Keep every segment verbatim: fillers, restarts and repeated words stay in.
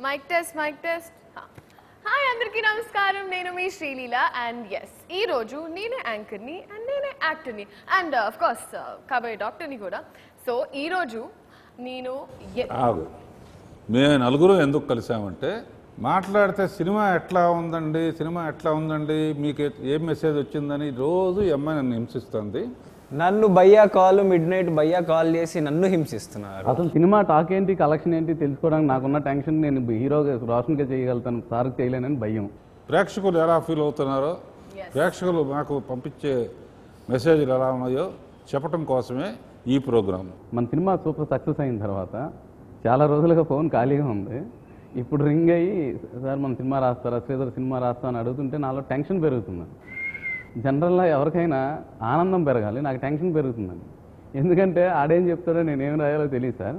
Mic test mic test हाँ हाय अंदरिकी नमस्कारम नेनु मी Sreeleela and yes ई रोजु नेनु యాంకర్ ని అండ్ నేనే యాక్టర్ ని అండ్ ఆఫ్ కోర్స్ కబే డాక్టర్ ని కూడా సో ఈ రోజు నేను ఆగు మే నలుగురు ఎందుకు కలిసామంటే మాట్లాడతే సినిమా ఎట్లా ఉందండి సినిమా ఎట్లా ఉందండి మీకు ఏ మెసేజ్ వచ్చిందని రోజు యమ్మ నన్ను హింసిస్తుంది నన్ను బయ్యా కాల్ మిడ్ నైట్ బయ్యా కాల్ చేసి నన్ను హింసిస్తున్నారు అసలు సినిమా టాక్ ఏంటి కలెక్షన్ ఏంటి తెలుసుకోవడానికి నాకున్న టెన్షన్ నేను హీరోగా రోషన్ గా చేయగలుగుతాను సార్ చేయలేనని భయం ప్రేక్షకులు ఎలా ఫీల్ అవుతారో ప్రేక్షకులు నాకు పంపించే మెసేజ్లు ఎలా ఉన్నాయో చెప్పడం కోసమే ఈ ప్రోగ్రామ్ మన సినిమా సూపర్ సక్సెస్ అయిన తర్వాత చాలా రోజులుగా ఫోన్ ఖాళీగా ఉంది ఇప్పుడు రింగ్ అయ్యి సార్ మన సినిమా రాస్తారా శ్రీధర్ సినిమా రాస్తా అని అడుగుతుంటే నాలో టెన్షన్ పెరుగుతుంది जनरल एवरकना आनंदम पेरगाली ना टेंशन पेरुगुतुंदी आडेम चेप्ताडो नेनेम रायालो तेलियदु सर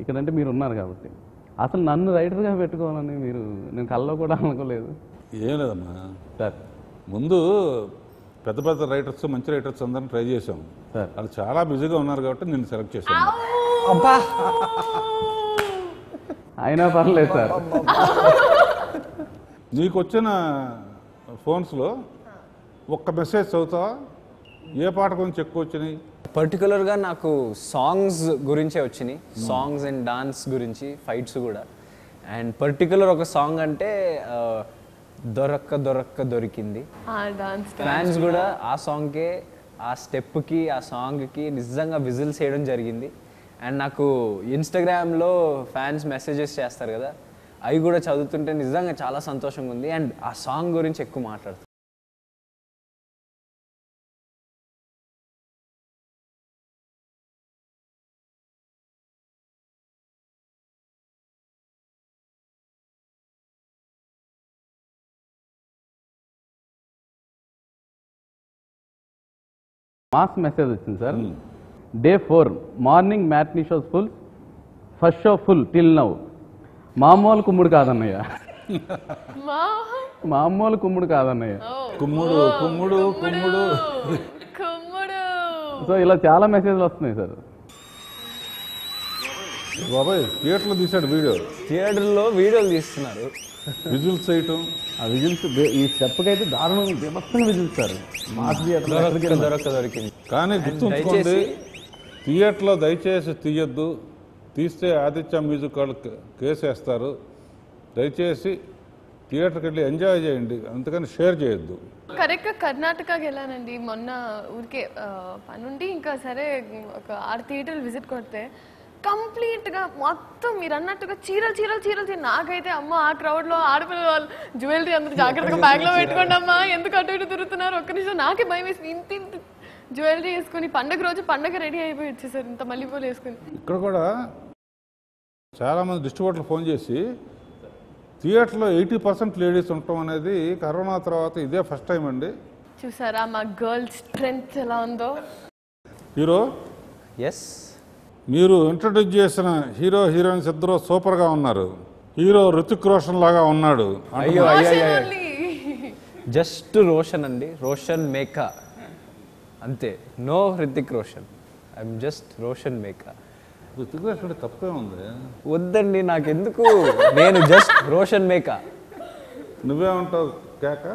इक्कड़ंटे मीरु उन्नारु काबट्टी असलु नन्नु राइटर गा पेट्टुकोवालनि मीरु नेनु कल्लो कूडा अनुकोलेदु एम लेदम्मा सर मुंदु पेद्द पेद्द राइटर्स मंचि राइटर्स अंदरिनि ट्राई चेशाम सर वाळ्ळु चाला बिजीगा उन्नारु काबट्टी नेनु सेलेक्ट चेशानु अब्बा अयिना पर्लेदु सर नीकु वच्चिन फोन्स लो ఒక్క మెసేజ్ చదువుతా ఏ పాట గురించి ఎక్కువ వచ్చేని పర్టిక్యులర్ గా నాకు సాంగ్స్ గురించి వచ్చేని సాంగ్స్ అండ్ డాన్స్ గురించి ఫైట్స్ కూడా అండ్ పర్టిక్యులర్ ఒక సాంగ్ అంటే దొరక్క దొరక్క దొరికింది ఆ డాన్స్ ఫ్యాన్స్ కూడా ఆ సాంగ్ కే ఆ స్టెప్ కి ఆ సాంగ్ కి నిజంగా విజిల్స్ చేయడం జరిగింది అండ్ నాకు ఇన్‌స్టాగ్రామ్ లో ఫ్యాన్స్ మెసేजेस చేస్తారు కదా అవి కూడా చదువుతుంటే నిజంగా చాలా సంతోషంగా ఉంది అండ్ ఆ సాంగ్ గురించి ఎక్కువ మాట్లాడుతాను मास मैसेज వచ్చింది సార్ డే चार morning matinee shows full first show full till now మామూలు కుమ్ముడు కాదన్నయ్య మామూలు కుమ్ముడు కాదన్నయ్య కుమ్ముడు కుమ్ముడు కుమ్ముడు కుమ్ముడు సో ఇలా చాలా మెసేజ్లు వస్తున్నాయి సార్ బాబాయ్ థియేటర్లో తీసాడు వీడియో థియేటర్లో వీడియోలు తీస్తున్నారు విజువల్స్ ఐటమ్ ఆ విజువల్స్ ఈ స్టెప్ కైతే దారుణంగా వ్యవస్థను విజువల్స్తారు మాస్ది అట్లా దొరక దొరికింది కానీ గుర్తుంచుకోండి థియేటర్ లో దయచేసి తీయద్దు తీస్తే ఆదిత్య మ్యూజిక్ వాళ్ళు కేసేస్తారు దయచేసి థియేటర్ కి వెళ్ళి ఎంజాయ్ చేయండి అంతకని షేర్ చేయొద్దు కరెక్ట్ గా కర్ణాటకకి వెళ్ళానండి మొన్న ఊరికే పనుండి ఇంకా సరే ఒక ఆర్ థియేటర్ విజిట్ కొర్తే कंप्लीट మొత్తం మీరన్నట్టుగా చీరలు చీరలు చీరలు నాకైతే అమ్మ ఆ క్రౌడ్ లో ఆడపిల్ల వాళ్ళు జ్యువెలరీ అందరూ జాగ్రత్తగా బ్యాగ్ లో పెట్టుకోండి అమ్మా ఎందుకు అటు ఇటు తిరుగుతున్నారు ఒక్క నిమిషం నాకే భయం వేసింది ఇంత ఇంత జ్యువెలరీ వేసుకొని పండగ రోజు పండగ రెడీ అయిపోయి వచ్చేసారు ఇంత మల్లిపూలు వేసుకొని ఇక్కడ కూడా చాలా మంది డిస్ట్రిబ్యూటర్లు ఫోన్ చేసి థియేటర్లో ఎయిటీ పర్సెంట్ లేడీస్ ఉండటం అనేది కరోనా తర్వాత ఇదే ఫస్ట్ టైం అండి చూసారా మా గర్ల్స్ స్ట్రెంత్ ఎలా ఉందో హీరో ఎస్ మీరు ఇంట్రోడ్యూస్ చేసిన హీరో హీరోయిన్స్ ఇద్దరు సూపర్ గా ఉన్నారు హీరో రుతిక్ రోషన్ లాగా ఉన్నాడు అయ్యో అయ్యో జస్ట్ రోషన్ అండి రోషన్ మేకా అంతే no Hrithik Roshan I am just Roshan Meka Hrithik Roshan తప్పే ఉంది వద్దండి నాకు ఎందుకు నేను జస్ట్ రోషన్ మేకా నువ్వే ఉంటావు కేకా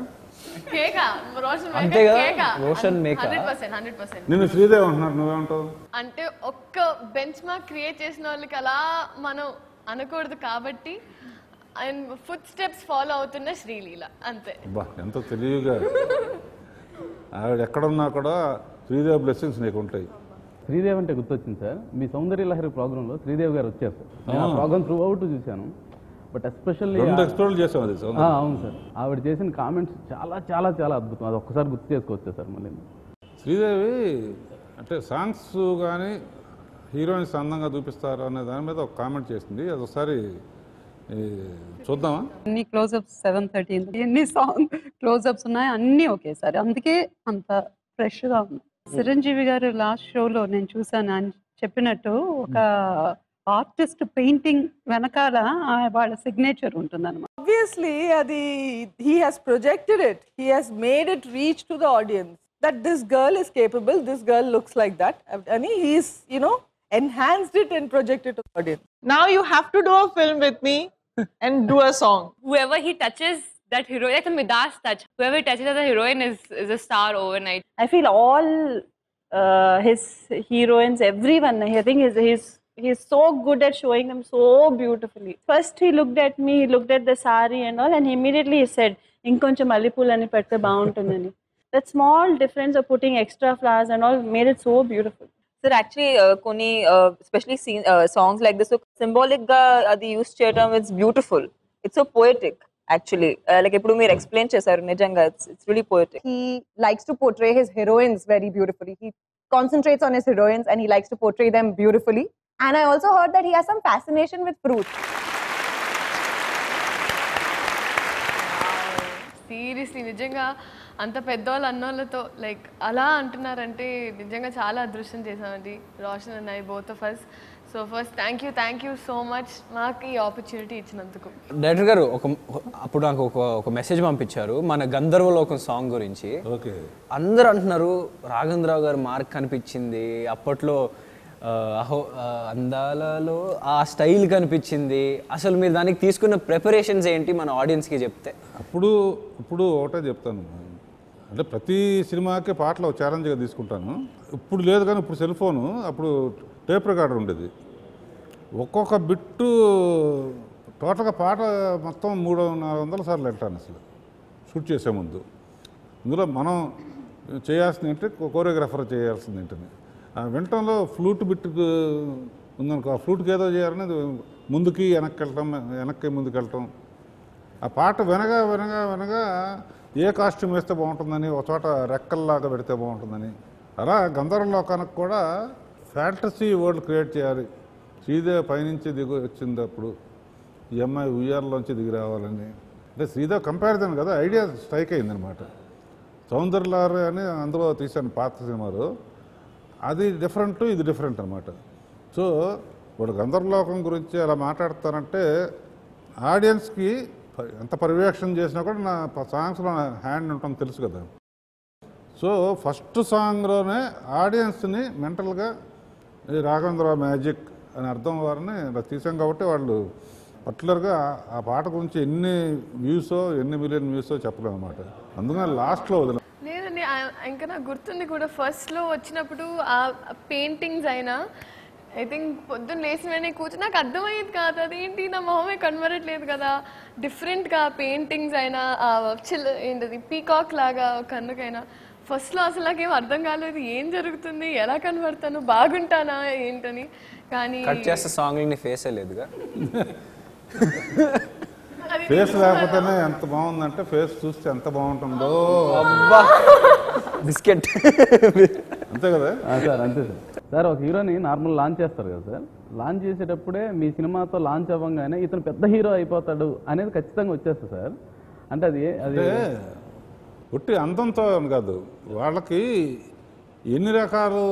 కేకా రోషన్ మేకా కేకా Roshan Meka hundred percent hundred percent నిన్ను శ్రీదేవి అంటున్నారు నువ్వే ఉంటావు అంటే ఒక్క బెంచ్ మార్క్ క్రియేట్ చేసిన వాళ్ళకి అలా మనం అనుకోవద్దు కాబట్టి అండ్ ఫుట్ స్టెప్స్ ఫాలో అవుతున్న శ్రీలీల అంతే అబ్బా ఎంత తెలివిగా ఆవిడ ఎక్కడ ఉన్నా కూడా శ్రీదేవి బ్లెస్సింగ్స్ నీకు ఉంటాయి శ్రీదేవి అంటే గుర్తొచ్చింది సార్ మీ సౌందర్య లహరి ప్రోగ్రామ్ లో శ్రీదేవి గారు వచ్చారు నేను ప్రోగ్రామ్ త్రూ అవుట్ చూశాను బట్ ఎస్పెషల్లీ రెండు ఎక్స్ప్లోర్ చేసాం అది సార్ ఆ అవును సార్ ఆవిడ చేసిన కామెంట్స్ చాలా చాలా చాలా అద్భుతం అది ఒక్కసారి గుర్తు చేసుకోవచ్చు సార్ మళ్ళీ శ్రీదేవి అంటే సాంగ్స్ కానీ హీరోయిన్స్ అందంగా చూపిస్తారు అనే దాని మీద ఒక కామెంట్ చేసింది అది ఒకసారి చూద్దామా అన్ని క్లోజ్ అప్స్ సెవెన్ థర్టీ అన్ని సాంగ్ క్లోజ్ అప్స్ ఉన్నాయి అన్ని ఒకేసారి అందుకే అంత ఫ్రెష్ గా ఉంది చిరంజీవి గారు లాస్ట్ షోలో నేను చూసాను అని చెప్పినట్టు ఒక ఆర్టిస్ట్ పెయింటింగ్ వెనకాల వాళ్ళ సిగ్నేచర్ ఉంటుందన్నమాట ఆబ్వియస్లీ అది he has projected it he has made it reach to the audience that this girl is capable this girl looks like that and he is you know enhanced it and projected to the audience now you have to do a film with me and do a song. Whoever he touches, that hero, like the Midas touch. Whoever touches that heroine is is a star overnight. I feel all uh, his heroines, everyone. I think he's he's he's so good at showing them so beautifully. First he looked at me, he looked at the sari and all, and immediately he said, "Inkoncha malipulani pette baaguntunnani." That small difference of putting extra flowers and all made it so beautiful. Sir, actually, uh, Koni, uh, especially scene, uh, songs like this, so symbolic ga adi use cheyadam. It's beautiful. It's so poetic. Actually, uh, like Ippudu meer explain chesaru nijanga, it's it's really poetic. He likes to portray his heroines very beautifully. He concentrates on his heroines and he likes to portray them beautifully. And I also heard that he has some fascination with fruits. Seriously, nijanga anta peddoll annolto like ala antunarante nijanga chaala adrushtam chesamadi, Roshann and I, both of us. So first, thank you, thank you so much maaki opportunity ichinanduku. Director garu oka appudu naaku oka oka message pampicharu mana Gandharva Lokam song gurinchi. Okay, andaru antunaru Raghavendra Rao garu mark kanipichindi appatlo, aho andalalo aa style kanipichindi. Asalu meer daniki teeskunna preparations enti mana audience ki chepte? Appudu appudu ota cheptanu అంటే ప్రతి సినిమాకి పాటలు ఛాలెంజ్గా తీసుకుంటాను. ఇప్పుడు లేదు కానీ ఇప్పుడు సెల్ ఫోను, అప్పుడు టేప్ రికార్డర్ ఉండేది. ఒక్కొక్క బిట్టు టోటల్గా పాట మొత్తం మూడు నాలుగు వందల సార్లు వెళ్తాను అసలు షూట్ చేసే ముందు. ఇందులో మనం చేయాల్సింది ఏంటి, కోరియోగ్రాఫర్ చేయాల్సింది ఏంటని. ఆ వినటంలో ఫ్లూట్ బిట్టు ఉందనుకో, ఆ ఫ్లూట్కి ఏదో చేయాలనేది ముందుకి వెనక్కి వెళ్ళటం, వెనక్కి ముందుకు వెళ్ళటం. ఆ పాట వినగా వినగా వినగా ఏ కాస్ట్యూమ్ వేస్తే బాగుంటుందని, ఒక చోట రెక్కల్లాగా పెడితే బాగుంటుందని, అలా గంధర్వ లోకానికి కూడా ఫ్యాంటసీ వరల్డ్ క్రియేట్ చేయాలి. శ్రీదేవి పైనుంచి దిగు వచ్చింది అప్పుడు, ఈ అమ్మాయి ఉయ్యాలలోంచి దిగి రావాలని. అంటే శ్రీదేవి కంపారిజన్ కదా, ఐడియా స్ట్రైక్ అయిందనమాట. సౌందర్యలారు అని అందులో తీశాను పాత సినిమాలో, అది డిఫరెంట్, ఇది డిఫరెంట్ అనమాట. సో ఇప్పుడు గంధర్వ లోకం గురించి అలా మాట్లాడతానంటే ఆడియన్స్కి ఎంత పర్యవేక్షణ చేసినా కూడా నా సాంగ్స్లో నా హ్యాండ్ ఉంటుంది తెలుసు కదా. సో ఫస్ట్ సాంగ్లోనే ఆడియన్స్ని మెంటల్గా రాఘవేంద్ర మ్యాజిక్ అని అర్థం వారిని ఇలా తీసాం కాబట్టి వాళ్ళు పర్టికులర్గా ఆ పాట గురించి ఎన్ని వ్యూసో ఎన్ని మిలియన్ వ్యూసో చెప్పలేము అనమాట. అందుకని లాస్ట్లో వదిలే లేదండి. ఇంకా నాకు గుర్తుంది కూడా, ఫస్ట్లో వచ్చినప్పుడు ఆ పెయింటింగ్స్ అయినా ఐ థింక్ పొద్దున్న లేచి వెంటనే కూర్చొని నాకు అర్థమయ్యేది కాదు, అదేంటి నా మొహమే కనబడట్లేదు కదా. డిఫరెంట్గా పెయింటింగ్స్ అయినా చిల్ ఏంటది పీకాక్ లాగా కన్నుకైనా, ఫస్ట్లో అసలు నాకేం అర్థం కాలేదు ఏం జరుగుతుంది, ఎలా కనబడతాను, బాగుంటానా ఏంటని. కానీ సాంగ్ని ఫేస్ లేదుగా, ఫేస్ లేకపోతేనే ఎంత బాగుందంటే, ఫేస్ చూస్తే ఎంత బాగుంటుందో బిస్కెట్ అంతే కదా. సార్ అంతే సార్. సార్ ఒక హీరోని నార్మల్ లాంచ్ చేస్తారు కదా సార్, లాంచ్ చేసేటప్పుడే మీ సినిమాతో లాంచ్ అవ్వంగానే ఇతను పెద్ద హీరో అయిపోతాడు అనేది ఖచ్చితంగా వచ్చేస్తా సార్. అంటే అది అది ఒట్టి అంతంతో అని కాదు, వాళ్ళకి ఎన్ని రకాలు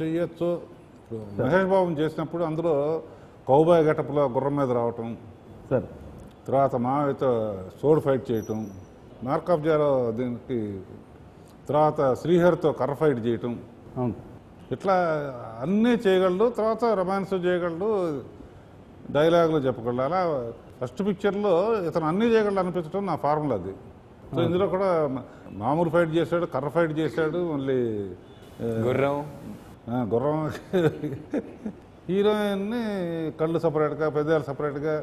చెయ్యొచ్చు. మహేష్ బాబుని చేసినప్పుడు అందులో కౌబాయ్ గెటప్లో గుర్రం మీద రావటం సార్, తర్వాత మావయ్యతో సోడ్ ఫైట్ చేయటం, మార్కాబ్జాలో దీనికి, తర్వాత శ్రీహరితో కర్ర ఫైట్ చేయటం, ఇట్లా అన్నీ చేయగలడు. తర్వాత రొమాన్స్ చేయగలడు, డైలాగులు చెప్పగలడు. అలా ఫస్ట్ పిక్చర్లో ఇతను అన్నీ చేయగలడు అనిపించడం నా ఫార్ములా అది. సో ఇందులో కూడా మామూలు ఫైట్ చేశాడు, కర్ర ఫైట్ చేశాడు, మళ్ళీ గుర్రం గుర్రం హీరోయిన్ని కళ్ళు సపరేట్గా, పెద్దలు సపరేట్గా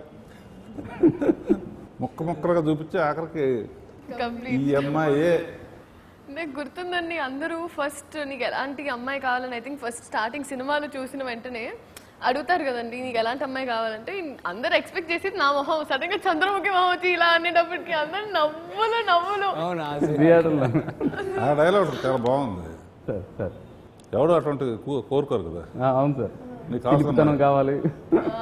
ముక్క ముక్కలుగా చూపించి ఆఖరికి ఈ అమ్మాయే. నాకు గుర్తుందండి, అందరూ ఫస్ట్ నీకు ఎలాంటి అమ్మాయి కావాలని, ఐ థింక్ ఫస్ట్ స్టార్టింగ్ సినిమాలు చూసిన వెంటనే అడుగుతారు కదండి నీకు ఎలాంటి అమ్మాయి కావాలంటే, అందరూ ఎక్స్పెక్ట్ చేసి నా మొహం సడన్గా చంద్రముఖి మొహం వచ్చి ఇలా అనేటప్పటికి అందరూ నవ్వులు నవ్వులు. ఆ డైలాగ్ చాలా బాగుంది, ఎవడు అటువంటి కోరుకోరు కదా. అవును సార్, చిలుపుతనం కావాలి,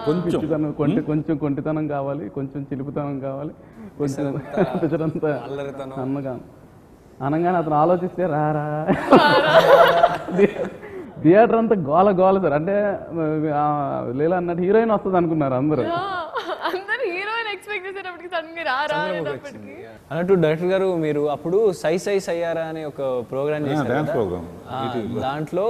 కొంచెం కొంచెం కొంటితనం కావాలి, కొంచెం చిలుపుతనం కావాలి, కొంచెం అన్నగా అనగానే అతను ఆలోచిస్తే రారా. థియేటర్ అంతా గోల గోల సార్. అంటే లీలా అన్నట్టు హీరోయిన్ వస్తుంది అనుకున్నారు అందరూ, అన్నట్టు. డైరెక్టర్ గారు మీరు అప్పుడు సై సై సయ్యారా అనే ఒక ప్రోగ్రామ్ చేశారు, దాంట్లో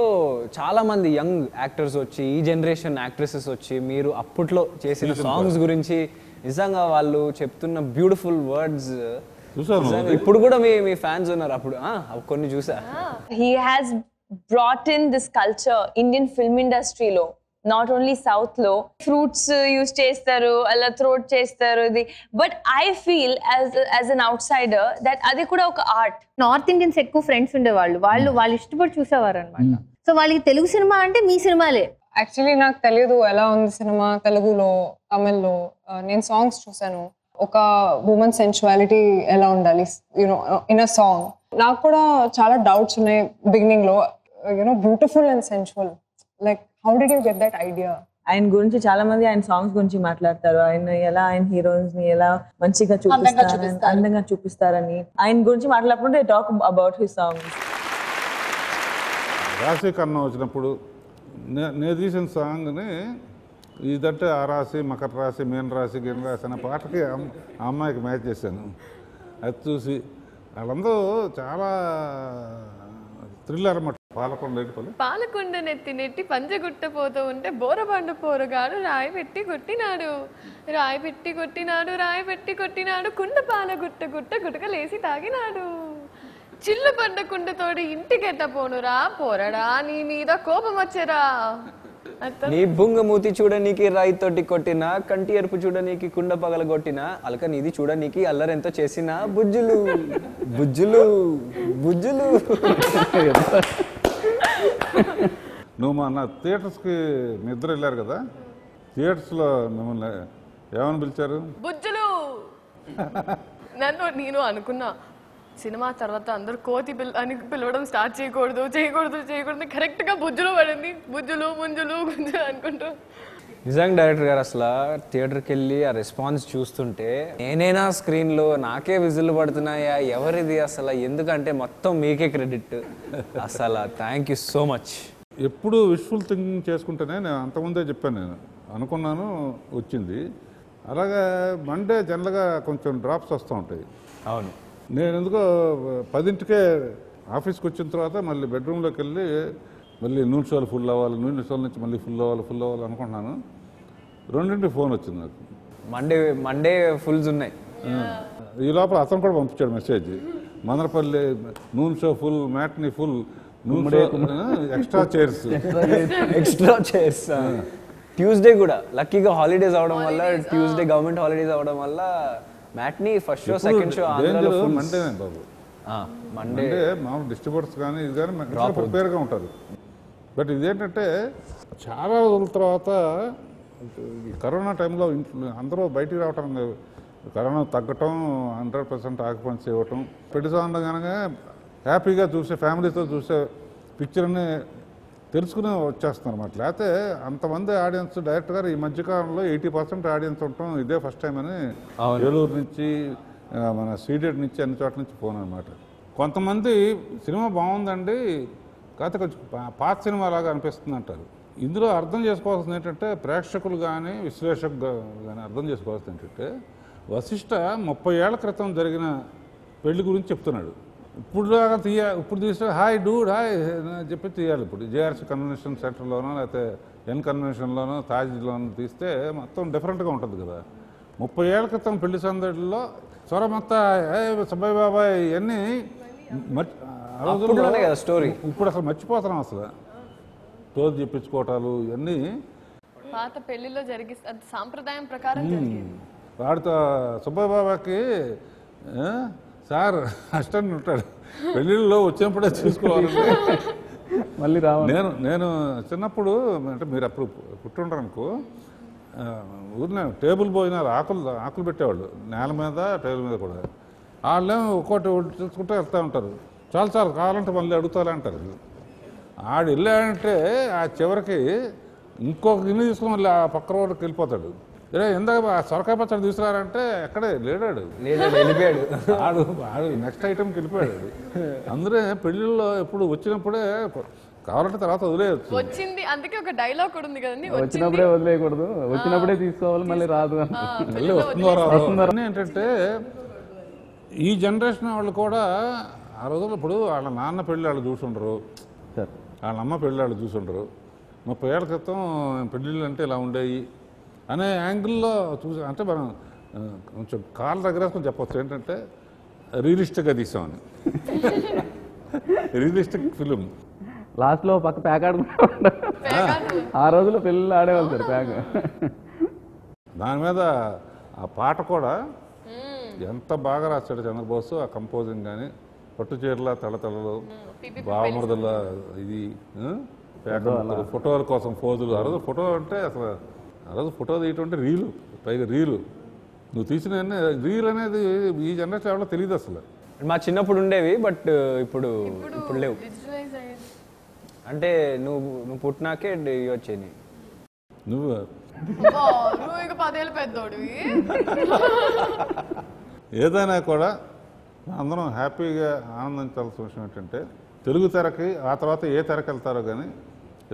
చాలా మంది యంగ్ యాక్టర్స్ వచ్చి, ఈ జనరేషన్ యాక్ట్రెసెస్ వచ్చి మీరు అప్పట్లో చేసిన సాంగ్స్ గురించి నిజంగా వాళ్ళు చెప్తున్న బ్యూటిఫుల్ వర్డ్స్ చూసాను ఇప్పుడు కూడా మీ మీ ఫ్యాన్స్ ఉన్నారు అప్పుడు ఆ కొన్ని చూసా he has brought in this culture Indian film industry లో not only south లో fruits use చేస్తారు అలా throat చేస్తారు but I feel as as an outsider that అది కూడా ఒక ఆర్ట్ నార్త్ ఇండియన్స్ ఎక్కువ ఫ్రెండ్స్ ఉండే వాళ్ళు వాళ్ళు వాళ్ళు ఇష్టపడి చూసేవారు అన్నమాట సో వాళ్ళకి తెలుగు సినిమా అంటే మీ సినిమాలే యాక్చువల్లీ నాకు తెలియదు ఎలా ఉంది సినిమా తెలుగులో తమిళ్లో నేను సాంగ్స్ చూసాను ఒక వుమెన్ సెన్సువాలిటీ ఎలా ఉండాలి you know in a song నాకు కూడా చాలా డౌట్స్ ఉన్నాయి బిగినింగ్ లో you know beautiful and sensual like how did you get that idea and gurinchi chaala mandi and songs gurinchi maatladtaru and ela and heroines ni ela manchiga chupistaru andanga chupistarani and gurinchi maatladappudu they talk about his songs rasi karna vachinappudu ne theesin song ne idatte arasi makar rasi men rasi gen rasi ana paataki amma ki match chesanu adu chusi allandu chaala thriller mat పాలకొండనెత్తినెట్టి పంజగుట్టపోతూ ఉంటే బోరబండ పోరుగాడు రాయి పెట్టి కొట్టినాడు రాయి పెట్టి కొట్టినాడు రాయి పెట్టి కొట్టినాడు కుండ పాలగుట్ట గుట్ట గుటకలేసి తాగినాడు చిల్ల బండ కుండతోడి ఇంటికెట్ట పోనురా పోరడా నీ మీద కోపం వచ్చేరా నీ బుంగమూతి చూడనీకి రాయి తోటి కొట్టినా కంటి ఎరుపు చూడనీకి కుండ పగల కొట్టినా అలక నీది చూడనీకి అల్లరెంతో చేసినా బుజ్జులు బుజ్జులు బుజ్జులు నువ్వు మన థియేటర్స్కి నిద్ర వెళ్ళారు కదా థియేటర్స్లో మిమ్మల్ని ఏమని పిలిచారు బుజ్జులు నన్ను నేను అనుకున్నా సినిమా తర్వాత అందరూ కోతి బిల్ అని పిలవడం స్టార్ట్ చేయకూడదు చేయకూడదు చేయకూడదు కరెక్ట్గా బుజ్జులు పడింది బుజ్జులు ముంజులు గుంజులు అనుకుంటూ నిజంగా డైరెక్టర్ గారు అసలు థియేటర్కి వెళ్ళి ఆ రెస్పాన్స్ చూస్తుంటే నేనేనా స్క్రీన్లో నాకే విజులు పడుతున్నాయా ఎవరిది అసలు ఎందుకంటే మొత్తం మీకే క్రెడిట్ అసలు థ్యాంక్ యూ సో మచ్ ఎప్పుడు విష్ఫుల్ థింకింగ్ చేసుకుంటేనే నేను అంతకుముందే చెప్పాను నేను అనుకున్నాను వచ్చింది అలాగే మండే జనరల్గా కొంచెం డ్రాప్స్ వస్తూ ఉంటాయి అవును నేను ఎందుకో పదింటికే ఆఫీస్కి వచ్చిన తర్వాత మళ్ళీ బెడ్రూమ్లోకి వెళ్ళి మళ్ళీ నూనె షోలు ఫుల్ అవ్వాలి నూనె షోల నుంచి మళ్ళీ ఫుల్ అవ్వాలి ఫుల్ అవ్వాలి అనుకుంటున్నాను రెండింటి ఫోన్ వచ్చింది నాకు మండే మండే ఫుల్స్ ఉన్నాయి ఈ లోపల అతను కూడా పంపించాడు మెసేజ్ మదనపల్లి నూనె షో ఫుల్ మ్యాట్ని ఫుల్ నూనె extra chairs extra chairs Tuesday కూడా లక్కీగా హాలిడేస్ అవడం వల్ల ట్యూస్డే గవర్నమెంట్ హాలిడేస్ అవడం వల్ల matinee first show second show ఆంధ్రాలో ఫుల్ మండేనే బాబు ఆ మండే మామూలు డిస్ట్రిబ్యూటర్స్ కానీ ఇది కానీ మాకు ప్రిపేర్గా ఉంటారు బట్ ఇదేంటంటే చాలా రోజుల తర్వాత ఈ కరోనా టైంలో అందరూ బయటికి రావటం కరోనా తగ్గటం హండ్రెడ్ పర్సెంట్ ఆక్యుపెన్సీ ఇవ్వటం పెళ్లి సాంగ్ కనుక హ్యాపీగా చూసే ఫ్యామిలీతో చూసే పిక్చర్ని తెలుసుకుని వచ్చేస్తున్నారు అన్నమాట లేకపోతే అంతమంది ఆడియన్స్ డైరెక్ట్ గారు ఈ మధ్యకాలంలో ఎయిటీ పర్సెంట్ ఆడియన్స్ ఉంటాం ఇదే ఫస్ట్ టైం అని ఏలూరు నుంచి మన సీడెడ్ నుంచి అన్ని చోట్ల నుంచి ఫోన్ అనమాట కొంతమంది సినిమా బాగుందండి కాకపోతే కొంచెం పాత సినిమా లాగా అనిపిస్తుంది అంటారు ఇందులో అర్థం చేసుకోవాల్సింది ఏంటంటే ప్రేక్షకులు కానీ విశ్లేషకులు కానీ అర్థం చేసుకోవాల్సింది ఏంటంటే వశిష్ఠ ముప్పై ఏళ్ల క్రితం జరిగిన పెళ్లి గురించి చెప్తున్నాడు ఇప్పుడు దాకా తీయ ఇప్పుడు తీసిన హాయ్ డూడ్ హాయ్ అని చెప్పి తీయాలి ఇప్పుడు జేఆర్సీ కన్వెన్షన్ సెంటర్లోనో లేకపోతే ఎన్ కన్వెన్షన్లోనో తాజ్లోనో తీస్తే మొత్తం డిఫరెంట్గా ఉంటుంది కదా ముప్పై ఏళ్ళ క్రితం పెళ్లి సందడిలో స్వరమత్త సబ్బాయి బాబాయ్ ఇవన్నీ మర్చి స్టోరీ ఇప్పుడు అసలు మర్చిపోతున్నాం అసలు స్టోరీ చెప్పించుకోవటాలు ఇవన్నీ పాత పెళ్లిలో జరిగి సాంప్రదాయం ప్రకారం వాడితో సుబ్బాయి బాబాకి సార్ అష్టాన్ని ఉంటాడు పెళ్ళిళ్ళలో వచ్చినప్పుడే చూసుకోవాలంటే మళ్ళీ రా నేను నేను చిన్నప్పుడు అంటే మీరు అప్పుడు పుట్టుంటారు అనుకో ఊరినే టేబుల్ భోజనాలు ఆకులు ఆకులు పెట్టేవాళ్ళు నేల మీద టేబుల్ మీద కూడా వాళ్ళేమో ఒక్కోటి చూసుకుంటూ వెళ్తూ ఉంటారు చాలా చాలా కావాలంటే మళ్ళీ అడుగుతారా అంటారు ఆడు వెళ్ళాడంటే ఆ చివరికి ఇంకొక గిన్నె తీసుకుని మళ్ళీ ఆ పక్క రోడ్డుకి వెళ్ళిపోతాడు ఎందుకు సొరకాయ పచ్చడి తీసుకురారంటే ఎక్కడే లేడాడు వెళ్ళిపోయాడు ఆడు ఆడు నెక్స్ట్ ఐటమ్కి వెళ్ళిపోయాడు అందరే పెళ్ళిళ్ళలో ఎప్పుడు వచ్చినప్పుడే కావాలంటే తర్వాత వదిలేయచ్చు వచ్చింది అందుకే ఒక డైలాగ్ కూడా ఉంది కదండి వచ్చినప్పుడే వదిలేయకూడదు వచ్చినప్పుడే తీసుకోవాలి మళ్ళీ రాదు మళ్ళీ వస్తుందో రాదు ఏంటంటే ఈ జనరేషన్ వాళ్ళు కూడా ఆ రోజుల్లో ఇప్పుడు వాళ్ళ నాన్న పెళ్ళి వాళ్ళు చూసుండరు వాళ్ళ అమ్మ పెళ్ళి వాళ్ళు చూసుండరు ముప్పై ఏళ్ళ క్రితం పెళ్ళిళ్ళు అంటే ఇలా ఉండేవి అనే యాంగిల్లో చూసా అంటే మనం కొంచెం కాళ్ళ దగ్గర కొంచెం చెప్పచ్చు ఏంటంటే రియలిస్టిక్గా తీసామని, రియలిస్టిక్ ఫిలిం. లాస్ట్లో పక్క ప్యాక్ ఆడుకుంటా ఆ రోజుల్లో పిల్లలు ఆడేవాళ్ళు సార్ ప్యాక్. దాని మీద ఆ పాట కూడా ఎంత బాగా రాశాడు చంద్రబోసు, ఆ కంపోజింగ్ కానీ, పట్టు చీరల తలతలలు, బావమరుదల ఇది ప్యాక్, ఫోటోల కోసం ఫోజులు. ఆ రోజు ఫోటో అంటే అసలు ఆ రోజు ఫోటో తీయటంటే రీలు, పైగా రీలు నువ్వు తీసిన రీల్ అనేది ఈ జనరేషన్ ఎవరో తెలియదు అసలు. మా చిన్నప్పుడు ఉండేవి బట్ ఇప్పుడు ఇప్పుడు లేవు. అంటే నువ్వు నువ్వు పుట్టినాకే వచ్చేది. నువ్వు పదేళ్ళు పెద్దోడివి. ఏదైనా కూడా అందరం హ్యాపీగా ఆనందించాల్సిన విషయం ఏంటంటే తెలుగు తెరకి ఆ తర్వాత ఏ తెరకి వెళ్తారో కానీ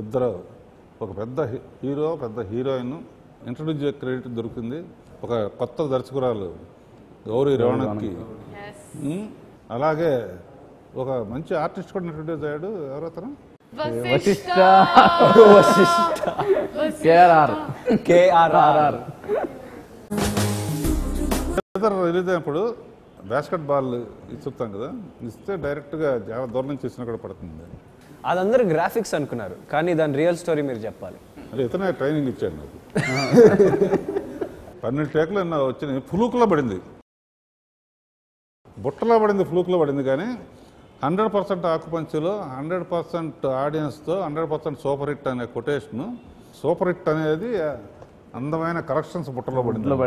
ఇద్దరు ఒక పెద్ద హీరో పెద్ద హీరోయిన్ ఇంట్రడ్యూస్ చేసే క్రెడిట్ దొరికింది ఒక కొత్త దర్శకురాలు గౌరీ రవణకి. అలాగే ఒక మంచి ఆర్టిస్ట్ కూడా ఇంట్రడ్యూస్ అయ్యాడు. ఎవరతను? రిలీజ్ అయినప్పుడు బాస్కెట్ బాల్ ఇస్తాం కదా, ఇస్తే డైరెక్ట్గా చాలా దూరం నుంచి ఇచ్చినా కూడా పడుతుంది. అదందరూ గ్రాఫిక్స్ అనుకున్నారు కానీ దాని రియల్ స్టోరీ మీరు చెప్పాలి. అంటే ఇతనే ట్రైనింగ్ ఇచ్చాడు నాకు. పన్నెండు టేకులు వచ్చినాయి, ఫ్లూక్లో పడింది, బుట్టలో పడింది, ఫ్లూక్లో పడింది. కానీ హండ్రెడ్ పర్సెంట్ ఆకుపంచులో హండ్రెడ్ పర్సెంట్ ఆడియన్స్తో హండ్రెడ్ పర్సెంట్ సూపర్ హిట్ అనే కొటేషను, సూపర్ హిట్ అనేది అందమైన కలెక్షన్స్ బుట్టలో పడింది.